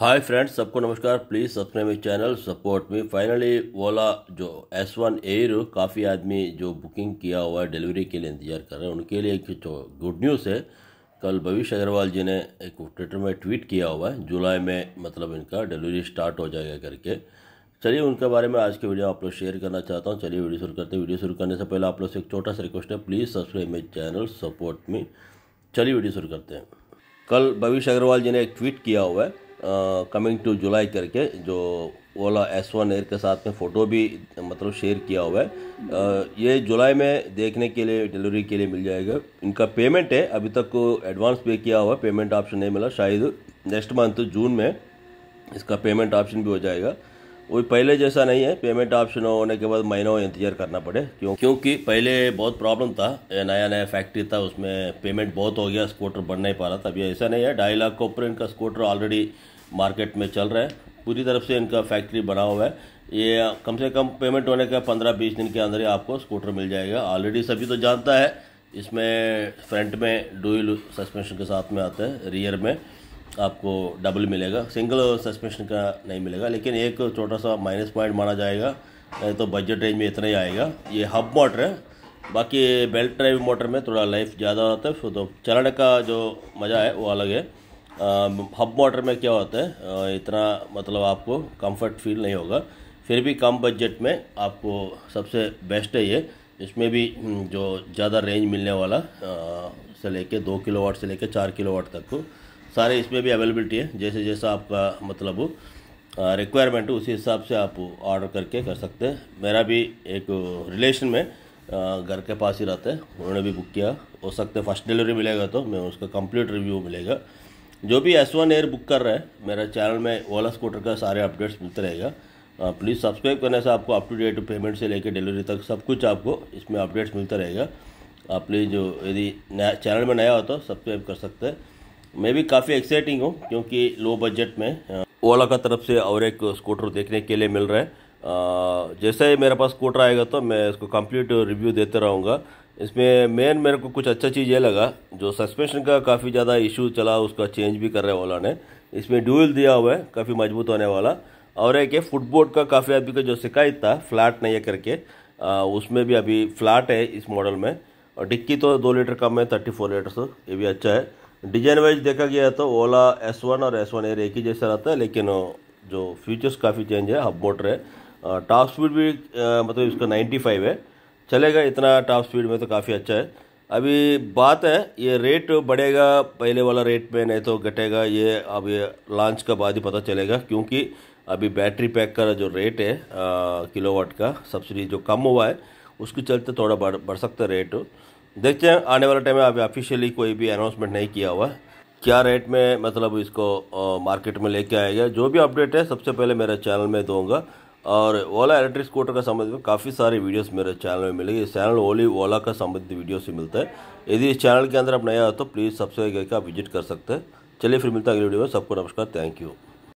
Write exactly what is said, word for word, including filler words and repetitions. हाय friends, सबको नमस्कार। Please subscribe my channel, support me. Finally Ola जो एस वन एयर काफ़ी आदमी जो बुकिंग किया हुआ है डिलीवरी के लिए इंतजार कर रहे हैं, उनके लिए एक गुड न्यूज़ है। कल भविष्य अग्रवाल जी ने एक ट्विटर में ट्वीट किया हुआ है, जुलाई में मतलब इनका डिलीवरी स्टार्ट हो जाएगा करके। चलिए उनके बारे में आज की वीडियो आप लोग शेयर करना चाहता हूँ। चलिए वीडियो शुरू करते हैं। वीडियो शुरू करने से पहले आप लोग से एक छोटा सा रिक्वेस्ट है, please subscribe my channel, support me. चलिए वीडियो शुरू करते हैं। कल भविष्य अग्रवाल जी ने एक ट्वीट किया हुआ है कमिंग टू जुलाई करके, जो ओला एस वन एयर के साथ में फ़ोटो भी मतलब शेयर किया हुआ है। uh, ये जुलाई में देखने के लिए डिलीवरी के लिए मिल जाएगा। इनका पेमेंट है, अभी तक एडवांस पे किया हुआ है, पेमेंट ऑप्शन नहीं मिला। शायद नेक्स्ट मंथ जून में इसका पेमेंट ऑप्शन भी हो जाएगा। वो पहले जैसा नहीं है, पेमेंट ऑप्शन होने के बाद महीनों इंतजार करना पड़े, क्यों क्योंकि पहले बहुत प्रॉब्लम था। नया नया फैक्ट्री था, उसमें पेमेंट बहुत हो गया, स्कूटर बढ़ नहीं पा रहा था। अभी ऐसा नहीं है। ढाई लाख के ऊपर इनका स्कूटर ऑलरेडी मार्केट में चल रहा है, पूरी तरफ से इनका फैक्ट्री बना हुआ है। ये कम से कम पेमेंट होने का पंद्रह बीस दिन के अंदर ही आपको स्कूटर मिल जाएगा। ऑलरेडी सभी तो जानता है, इसमें फ्रंट में डुअल सस्पेंशन के साथ में आता है, रियर में आपको डबल मिलेगा, सिंगल सस्पेंशन का नहीं मिलेगा। लेकिन एक छोटा सा माइनस पॉइंट माना जाएगा, नहीं तो बजट रेंज में इतना ही आएगा। ये हब मोटर है, बाकी बेल्ट ड्राइव मोटर में थोड़ा लाइफ ज़्यादा होता है, तो चलाने का जो मज़ा है वो अलग है। हब मोटर में क्या होता है, इतना मतलब आपको कंफर्ट फील नहीं होगा, फिर भी कम बजट में आपको सबसे बेस्ट है ये। इसमें भी जो ज़्यादा रेंज मिलने वाला से लेके दो किलो वाट से लेके चार किलो वाट तक को सारे इसमें भी अवेलेबिलिटी है। जैसे जैसा आपका मतलब रिक्वायरमेंट है उसी हिसाब से आप ऑर्डर करके कर सकते हैं। मेरा भी एक रिलेशन में घर के पास ही रहता है, उन्होंने भी बुक किया। हो सकता है फर्स्ट डिलीवरी मिलेगा तो मैं उसका कंप्लीट रिव्यू मिलेगा। जो भी एस वन एयर बुक कर रहा है, मेरा चैनल में ओला स्कूटर का सारे अपडेट्स मिलते रहेगा। प्लीज़ सब्सक्राइब करने से आपको अप टू डेट पेमेंट से लेकर डिलीवरी तक सब कुछ आपको इसमें अपडेट्स मिलता रहेगा। आप प्लीज़ जो यदि नया चैनल में नया हो तो सब्सक्राइब कर सकते हैं। मैं भी काफ़ी एक्साइटिंग हूँ, क्योंकि लो बजट में ओला का तरफ से और एक स्कूटर देखने के लिए मिल रहा है। जैसे ही मेरे पास स्कूटर आएगा तो मैं इसको कंप्लीट रिव्यू देते रहूँगा। इसमें मेन मेरे को कुछ अच्छा चीज़ ये लगा, जो सस्पेंशन का काफ़ी ज़्यादा इशू चला, उसका चेंज भी कर रहा है ओला ने। इसमें ड्यूल दिया हुआ है, काफ़ी मजबूत होने वाला। और एक है फुटबोर्ड का, काफ़ी आदमी का जो शिकायत था फ्लैट नहीं है करके, उसमें भी अभी फ्लैट है इस मॉडल में। और डिक्की तो दो लीटर कम है, थर्टी फोर लीटर, ये भी अच्छा है। डिजाइन वाइज देखा गया तो ओला एस वन और एस वन एयर एक ही जैसा रहता है, लेकिन जो फीचर्स काफ़ी चेंज है। हब मोटर है, टॉप स्पीड भी आ, मतलब इसका नाइन्टी फाइव है, चलेगा इतना टॉप स्पीड में तो काफ़ी अच्छा है। अभी बात है ये रेट बढ़ेगा पहले वाला रेट में, नहीं तो घटेगा, ये अब ये लॉन्च का बाद ही पता चलेगा। क्योंकि अभी बैटरी पैक का जो रेट है किलोवाट का सब्सिडी जो कम हुआ है, उसके चलते थोड़ा बढ़ बढ़ सकता है रेट। देखते हैं आने वाले टाइम में। अभी ऑफिशियली कोई भी अनाउंसमेंट नहीं किया हुआ क्या रेट में मतलब इसको मार्केट में लेके आएगा। जो भी अपडेट है सबसे पहले मेरे चैनल में दूंगा। और ओला इलेक्ट्रिक स्कूटर का संबंध में काफ़ी सारी वीडियोस मेरे चैनल में मिलेगी। इस चैनल ओली ओला का संबंधित वीडियो से मिलता है। यदि इस चैनल के अंदर आप नया हो तो प्लीज़ सब्सक्राइब करके आप विजिट कर सकते हैं। चलिए फिर मिलता है अगली वीडियो में। सबको नमस्कार, थैंक यू।